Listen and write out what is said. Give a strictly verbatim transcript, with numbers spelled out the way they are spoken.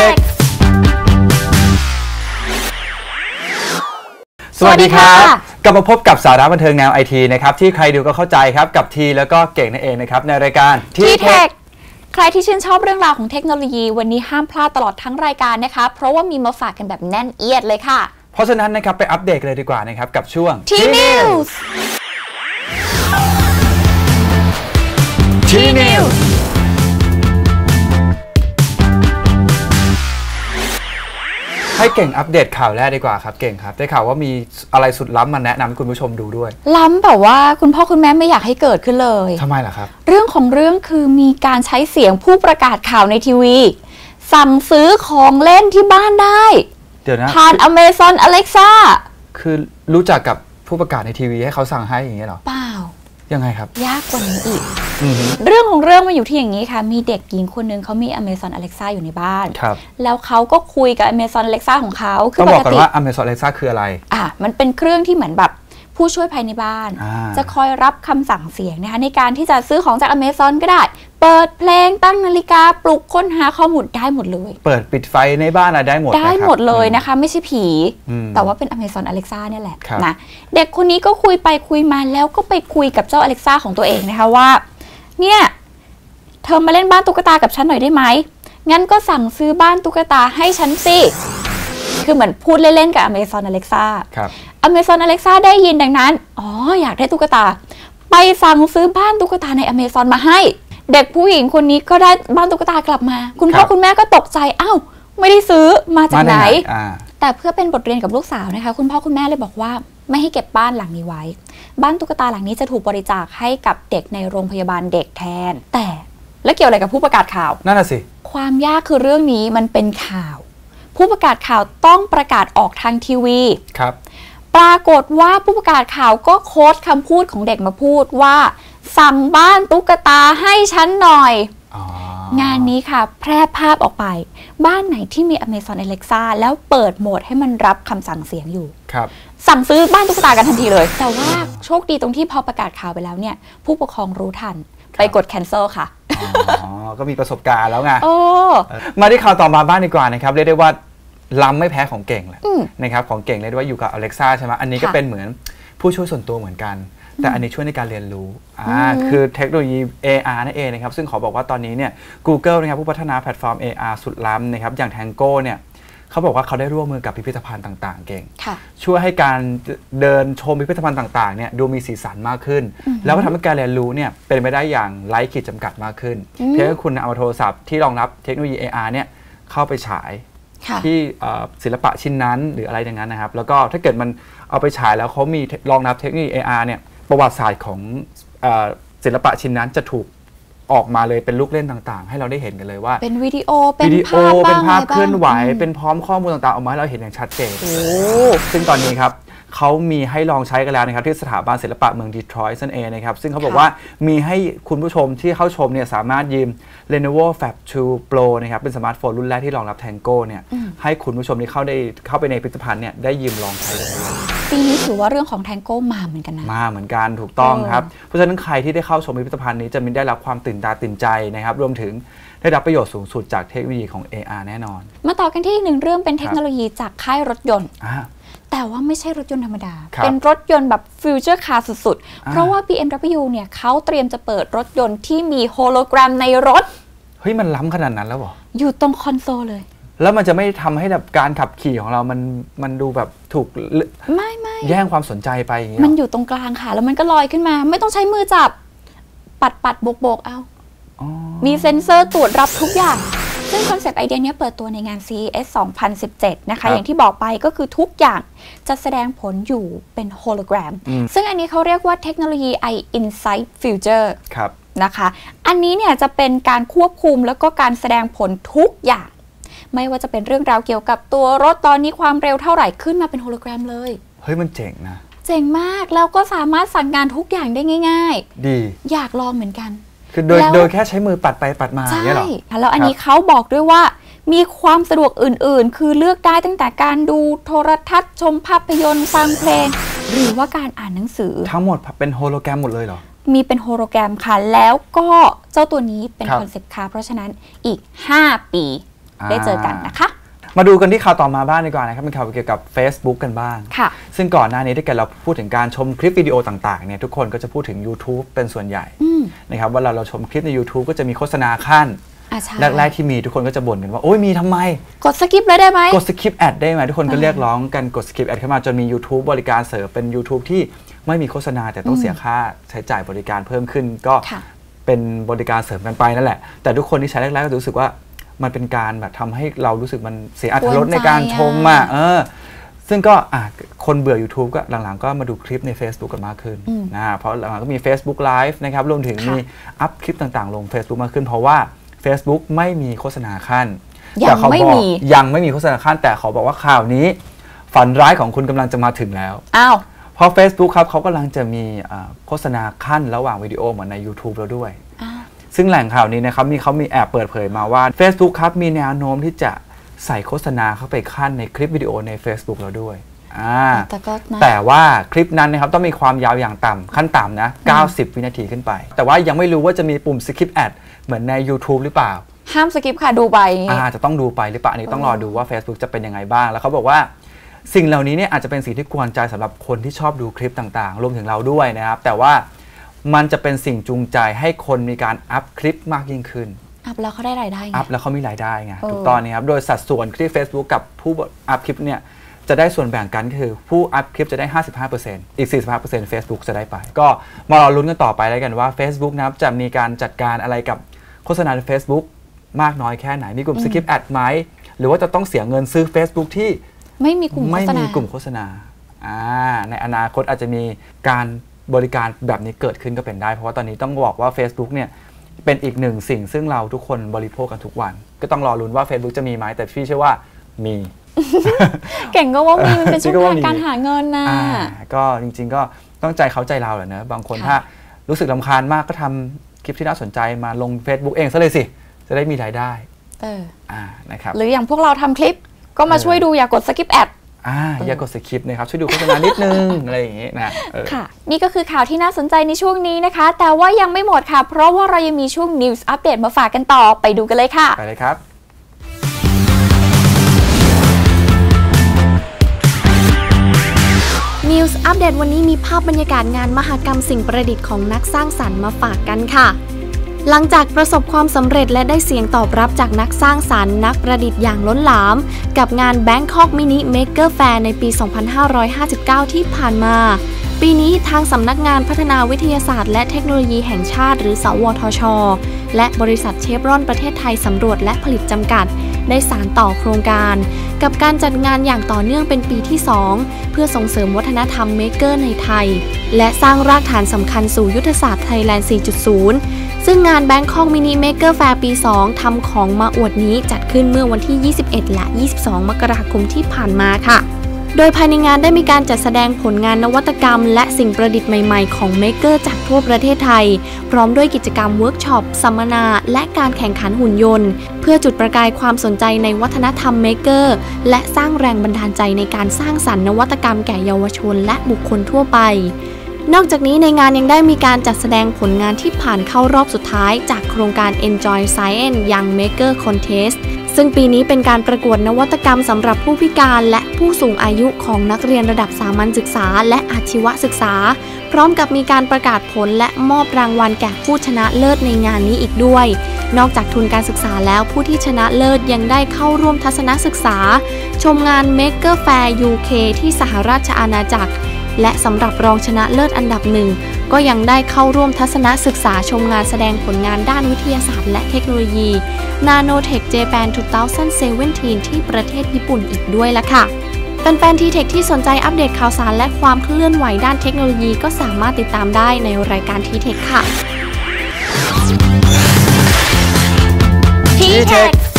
Nanotech สวัสดีครับกลับมาพบกับสาระบันเทิงแนวไอทีนะครับที่ใครดูก็เข้าใจครับกับทีแล้วก็เก่งนั่นเองนะครับในรายการทีเทคใครที่ชื่นชอบเรื่องราวของเทคโนโลยีวันนี้ห้ามพลาดตลอดทั้งรายการนะคะเพราะว่ามีมาฝากกันแบบแน่นเอียดเลยค่ะเพราะฉะนั้นนะครับไปอัปเดตเลยดีกว่านะครับกับช่วงทีนิวส์ทีนิวส์ให้เก่งอัปเดตข่าวแรกดีกว่าครับเก่งครับได้ข่าวว่ามีอะไรสุดล้ำมาแนะนำคุณผู้ชมดูด้วยล้ำแบบว่าคุณพ่อคุณแม่ไม่อยากให้เกิดขึ้นเลยทำไมล่ะครับเรื่องของเรื่องคือมีการใช้เสียงผู้ประกาศข่าวในทีวีสั่งซื้อของเล่นที่บ้านได้เดี๋ยวนะผ่าน Amazon Alexa คือรู้จักกับผู้ประกาศในทีวีให้เขาสั่งให้อย่างเงี้ยหรอเปล่ายังไงครับยากกว่านี้อีกเรื่องของเรื่องมันอยู่ที่อย่างนี้ค่ะมีเด็กหญิงคนนึงเขามี Amazon Alexa อยู่ในบ้านแล้วเขาก็คุยกับ Amazon Alexa ของเขาคือปกติว่า Amazon Alexa คืออะไรอ่ะมันเป็นเครื่องที่เหมือนแบบผู้ช่วยภายในบ้านจะคอยรับคำสั่งเสียงนะคะในการที่จะซื้อของจาก Amazon ก็ได้เปิดเพลงตั้งนาฬิกาปลุกค้นหาข้อมูลได้หมดเลยเปิดปิดไฟในบ้านอะไรได้หมดได้หมดเลยนะคะไม่ใช่ผีแต่ว่าเป็น Amazon Alexa เนี่ยแหละนะเด็กคนนี้ก็คุยไปคุยมาแล้วก็ไปคุยกับเจ้า Alexa ของตัวเองนะคะว่าเนี่ยเธอมาเล่นบ้านตุ๊กตากับฉันหน่อยได้ไหมงั้นก็สั่งซื้อบ้านตุ๊กตาให้ฉันสิคือเหมือนพูดเล่นๆกับ Amazon Alexa ครับ Amazon Alexa ได้ยินดังนั้นอ๋ออยากได้ตุ๊กตาไปสั่งซื้อบ้านตุ๊กตาใน Amazon มาให้เด็กผู้หญิงคนนี้ก็ได้บ้านตุ๊กตากลับมาคุณพ่อคุณแม่ก็ตกใจอ้าวไม่ได้ซื้อมาจากไหนแต่เพื่อเป็นบทเรียนกับลูกสาวนะคะคุณพ่อคุณแม่เลยบอกว่าไม่ให้เก็บบ้านหลังนี้ไว้บ้านตุ๊กตาหลังนี้จะถูกบริจาคให้กับเด็กในโรงพยาบาลเด็กแทนแต่แล้วเกี่ยวอะไรกับผู้ประกาศข่าวนั่นน่ะสิความยากคือเรื่องนี้มันเป็นข่าวผู้ประกาศข่าวต้องประกาศออกทางทีวีครับปรากฏว่าผู้ประกาศข่าวก็โค้ดคำพูดของเด็กมาพูดว่าสั่งบ้านตุ๊กตาให้ฉันหน่อยงานนี้ค่ะแพร่ภาพออกไปบ้านไหนที่มี Amazon Alexa แล้วเปิดโหมดให้มันรับคำสั่งเสียงอยู่ครับสั่งซื้อบ้านตุ๊กตากันทันทีเลยแต่ว่าโชคดีตรงที่พอประกาศข่าวไปแล้วเนี่ยผู้ปกครองรู้ทันไปกด cancel ค่ะอ๋อก็มีประสบการณ์แล้วไงมาที่ข่าวต่อมาบ้านดีกว่านะครับเรียกได้ว่าล้ำไม่แพ้ของเก่งแหละนะครับของเก่งเรียกได้ว่าอยู่กับ Alexa ใช่ไหมอันนี้ก็เป็นเหมือนผู้ช่วยส่วนตัวเหมือนกันแต่อันนี้ช่วยในการเรียนรู้คือเทคโนโลยี เอ อาร์ นั่นเองนะครับซึ่งขอบอกว่าตอนนี้เนี่ย Google นะครับผู้พัฒนาแพลตฟอร์ม เอ อาร์ สุดล้ำนะครับอย่าง Tango เนี่ยเขาบอกว่าเขาได้ร่วมมือกับพิพิธภัณฑ์ต่างๆเก่งช่วยให้การเดินชมพิพิธภัณฑ์ต่างๆเนี่ยดูมีสีสันมากขึ้นแล้วก็ทำให้การเรียนรู้เนี่ยเป็นไปได้อย่างไร้ขีดจำกัดมากขึ้นเพียงแค่คุณเอาโทรศัพท์ที่รองรับเทคโนโลยี เอ อาร์ เนี่ยเข้าไปฉายที่ศิลปะชิ้นนั้นหรืออะไรอย่างนั้นนะครับแล้วก็ถ้าเกิดมันเอาไปฉายแล้วเขามีรองรับเทคโนโลยี เอ อาร์ เนี่ยประวัติศาสตร์ของศิลปะชิ้นนั้นจะถูกออกมาเลยเป็นลูกเล่นต่างๆให้เราได้เห็นกันเลยว่าเป็นวิดีโอเป็นภาพเป็นภาพเคลื่อนไหวเป็นพร้อมข้อมูลต่างๆออกมาให้เราเห็นอย่างชัดเจนซึ่งตอนนี้ครับเขามีให้ลองใช้กันแล้วนะครับที่สถาบันศิลปะเมืองดีทรอยต์นั่นเองนะครับซึ่งเขาบอกว่ามีให้คุณผู้ชมที่เข้าชมเนี่ยสามารถยืม Lenovo Phab ทู Pro นะครับเป็นสมาร์ทโฟนรุ่นแรกที่รองรับ Tango เนี่ยให้คุณผู้ชมที่เข้าได้เข้าไปในพิพิธภัณฑ์เนี่ยได้ยืมลองใช้ปีนี้ถือว่าเรื่องของ Tango มาเหมือนกันนะมาเหมือนกันถูกต้องครับเพราะฉะนั้นใครที่ได้เข้าชมพิพิธภัณฑ์นี้จะมีได้รับความตื่นตาตื่นใจนะครับรวมถึงได้รับประโยชน์สูงสุดจากเทคโนโลยีของ เอ อาร์ แน่นอนมาต่อกันที่อีกหนึ่งเรื่องเป็นเทคโนโลยีจากค่ายรถยนต์แต่ว่าไม่ใช่รถยนต์ธรรมดาเป็นรถยนต์แบบฟิวเจอร์คาร์สุดๆเพราะว่า บี เอ็ม ดับเบิลยู เนี่ยเขาเตรียมจะเปิดรถยนต์ที่มีโฮโลแกรมในรถเฮ้ยมันล้ำขนาดนั้นแล้วเหรออยู่ตรงคอนโซลเลยแล้วมันจะไม่ทำให้แบบการขับขี่ของเรามันมันดูแบบถูกไม่ไม่แย่งความสนใจไปอย่างเงี้ยมันอยู่ตรงกลางค่ะแล้วมันก็ลอยขึ้นมาไม่ต้องใช้มือจับปัดปัดโบกโบกเอามีเซ็นเซอร์ตรวจรับทุกอย่างซึ่งคอนเซปต์ไอเดียนี้เปิดตัวในงาน ซี อี เอส สองพันสิบเจ็ดนะคะอย่างที่บอกไปก็คือทุกอย่างจะแสดงผลอยู่เป็นโฮโลแกรมซึ่งอันนี้เขาเรียกว่าเทคโนโลยี Eye Insight Future นะคะอันนี้เนี่ยจะเป็นการควบคุมแล้วก็การแสดงผลทุกอย่างไม่ว่าจะเป็นเรื่องราวเกี่ยวกับตัวรถตอนนี้ความเร็วเท่าไหร่ขึ้นมาเป็นโฮโลแกรมเลยเฮ้ยมันเจ๋งนะเจ๋งมากแล้วก็สามารถสั่งงานทุกอย่างได้ง่ายๆดีอยากลองเหมือนกันคือโดยโดยแค่ใช้มือปัดไปปัดมาอย่างนี้หรอใช่แล้วอันนี้เขาบอกด้วยว่ามีความสะดวกอื่นๆคือเลือกได้ตั้งแต่การดูโทรทัศน์ชมภาพยนตร์ฟังเพลงหรือว่าการอ่านหนังสือทั้งหมดเป็นโฮโลแกรมหมดเลยเหรอมีเป็นโฮโลแกรมค่ะแล้วก็เจ้าตัวนี้เป็นคอนเซ็ปต์ค่ะเพราะฉะนั้นอีกห้าปี ได้เจอกันนะคะมาดูกันที่ข่าวต่อมาบ้างดีกว่านะครับเป็นข่าวเกี่ยวกับ Facebook กันบ้างซึ่งก่อนหน้านี้ที่เราพูดถึงการชมคลิปวิดีโอต่างๆเนี่ยทุกคนก็จะพูดถึง YouTube เป็นส่วนใหญ่นะครับว่าเราเราชมคลิปใน YouTube ก็จะมีโฆษณาขั้นแรกๆที่มีทุกคนก็จะบ่นกันว่าโอ้ยมีทำไมกดสกิปแล้วได้ไหมกดสกิปแอดได้ไหมทุกคนก็เรียกร้องกันกดสกิปแอดเข้ามาจนมี YouTube บริการเสริมเป็น YouTube ที่ไม่มีโฆษณาแต่ต้องเสียค่าใช้จ่ายบริการเพิ่มขึ้นก็เป็นบริการเสริมกันไปนั่นแหละแต่ทุกคนที่ใช้แรกๆก็รู้สึกว่ามันเป็นการแบบทำให้เรารู้สึกมันเสียอรรถรสในการชมอ่ะเออซึ่งก็คนเบื่อ YouTube ก็หลังๆก็มาดูคลิปใน Facebook กันมากขึ้นนะเพราะหลังๆก็มี Facebook Live นะครับรวมถึงมีอัพคลิปต่างๆลง Facebook มากขึ้นเพราะว่า Facebook ไม่มีโฆษณาขั้นแต่เขาบอกยังไม่มีโฆษณาขั้นแต่เขาบอกว่าข่าวนี้ฝันร้ายของคุณกำลังจะมาถึงแล้วอ้าวเพราะ Facebook ครับเขากำลังจะมีโฆษณาขั้นระหว่างวิดีโอเหมือนใน YouTube แล้วด้วยซึ่งแหล่งข่าวนี้นะครับมีเขามีแอบเปิดเผยมาว่า Facebook ครับมีแนวโน้มที่จะใส่โฆษณาเข้าไปขั้นในคลิปวิดีโอใน Facebook เราด้วยแ ต, แต่ว่าคลิปนั้นนะครับต้องมีความยาวอย่างต่ำขั้นต่ำนะเก้าสิบวินาทีขึ้นไปแต่ว่ายังไม่รู้ว่าจะมีปุ่ม Skip Ad เหมือนใน YouTube หรือเปล่าห้าม Skip ค่ะดูไปอาจจะต้องดูไปหรือเปล่าอันนี้ต้องรอดูว่า Facebook จะเป็นยังไงบ้างแล้วเขาบอกว่าสิ่งเหล่านี้เนี่ยอาจจะเป็นสิ่งที่กวนใจสำหรับคนที่ชอบดูคลิปต่างๆรวมถึงเราด้วยนะครับแต่ว่ามันจะเป็นสิ่งจูงใจให้คนมีการอัพคลิปมากยิ่งขึ้นอัพแล้วเขาได้รายได้อัพแล้วเขามีรายได้ไงถูกต้องนะครับโดยสัดส่วนที่ Facebook กับผู้อัพคลิปเนี่ยจะได้ส่วนแบ่งกันคือผู้อัพคลิปจะได้ ห้าสิบห้าเปอร์เซ็นต์ อีก สี่สิบห้าเปอร์เซ็นต์ Facebook จะได้ไปก็มารอลุ้นกันต่อไปแล้วกันว่า Facebook นะครับจะมีการจัดการอะไรกับโฆษณาใน Facebook มากน้อยแค่ไหนมีกลุ่ม Skip Ad ไหมหรือว่าจะต้องเสียเงินซื้อ Facebook ที่ไม่มีกลุ่มโฆษณาไม่มีกลุ่มโฆษณาในอนาคตอาจจะมีการบริการแบบนี้เกิดขึ้นก็เป็นได้เพราะว่าตอนนี้ต้องบอกว่า Facebook เนี่ยเป็นอีกหนึ่งสิ่งซึ่งเราทุกคนบริโภคกันทุกวันก็ต้องรอลุ้นว่า Facebook จะมีไหมแต่พี่เชื่อว่ามีเก่งก็ว่ามีมันเป็นช่องทางการหาเงินนะก็จริงๆก็ต้องใจเขาใจเราแหละนะบางคนถ้ารู้สึกรำคาญมากก็ทำคลิปที่น่าสนใจมาลง Facebook เองซะเลยสิจะได้มีรายได้เออนะครับหรืออย่างพวกเราทำคลิปก็มาช่วยดูอย่ากด Skip Adอ่าอย่ากดสคริปต์นะครับช่วยดูโฆษณานิดนึงอะไรอย่างงี้นะค่ะนี่ก็คือข่าวที่น่าสนใจในช่วงนี้นะคะแต่ว่ายังไม่หมดค่ะเพราะว่าเรายังมีช่วง News Update มาฝากกันต่อไปดูกันเลยค่ะไปเลยครับนิวส์อัปเดตวันนี้มีภาพบรรยากาศงานมหกรรมสิ่งประดิษฐ์ของนักสร้างสรรค์มาฝากกันค่ะหลังจากประสบความสำเร็จและได้เสียงตอบรับจากนักสร้างสรรค์นักประดิษฐ์อย่างล้นหลามกับงาน Bangkok Mini Maker Faire ในปี สองพันห้าร้อยห้าสิบเก้า ที่ผ่านมาปีนี้ทางสำนักงานพัฒนาวิทยาศาสตร์และเทคโนโลยีแห่งชาติหรือสวทช.และบริษัทเชฟรอนประเทศไทยสำรวจและผลิตจำกัดได้สานต่อโครงการกับการจัดงานอย่างต่อเนื่องเป็นปีที่สองเพื่อส่งเสริมวัฒนธรรมเมกเกอร์ในไทยและสร้างรากฐานสำคัญสู่ยุทธศาสตร์ไทยแลนด์ สี่จุดศูนย์ ซึ่งงาน Bangkok Mini Maker Faire ปี สอง ทำของมาอวดนี้จัดขึ้นเมื่อวันที่ ยี่สิบเอ็ด และ ยี่สิบสอง มกราคมที่ผ่านมาค่ะโดยภายในงานได้มีการจัดแสดงผลงานนวัตกรรมและสิ่งประดิษฐ์ใหม่ๆของเมกเกอร์จากทั่วประเทศไทยพร้อมด้วยกิจกรรมเวิร์กช็อปสัมมนาและการแข่งขันหุ่นยนต์เพื่อจุดประกายความสนใจในวัฒนธรรมเมกเกอร์และสร้างแรงบันดาลใจในการสร้างสรรค์นวัตกรรมแก่เยาวชนและบุคคลทั่วไปนอกจากนี้ในงานยังได้มีการจัดแสดงผลงานที่ผ่านเข้ารอบสุดท้ายจากโครงการ Enjoy Science Young Maker Contestซึ่งปีนี้เป็นการประกวดนวัตกรรมสำหรับผู้พิการและผู้สูงอายุของนักเรียนระดับสามัญศึกษาและอาชีวศึกษาพร้อมกับมีการประกาศผลและมอบรางวัลแก่ผู้ชนะเลิศในงานนี้อีกด้วยนอกจากทุนการศึกษาแล้วผู้ที่ชนะเลิศยังได้เข้าร่วมทัศนศึกษาชมงาน Maker Faire ยู เค ที่สหราชอาณาจักรและสำหรับรองชนะเลิศอันดับหนึ่งก็ยังได้เข้าร่วมทัศนศึกษาชมงานแสดงผลงานด้านวิทยาศาสตร์และเทคโนโลยี Nanotech Japan สองพันสิบเจ็ด ที่ประเทศญี่ปุ่นอีกด้วยล่ะค่ะแฟนๆ T-Tech ที่สนใจอัปเดตข่าวสารและความเคลื่อนไหวด้านเทคโนโลยีก็สามารถติดตามได้ในรายการ T-Tech ค่ะ T-Tech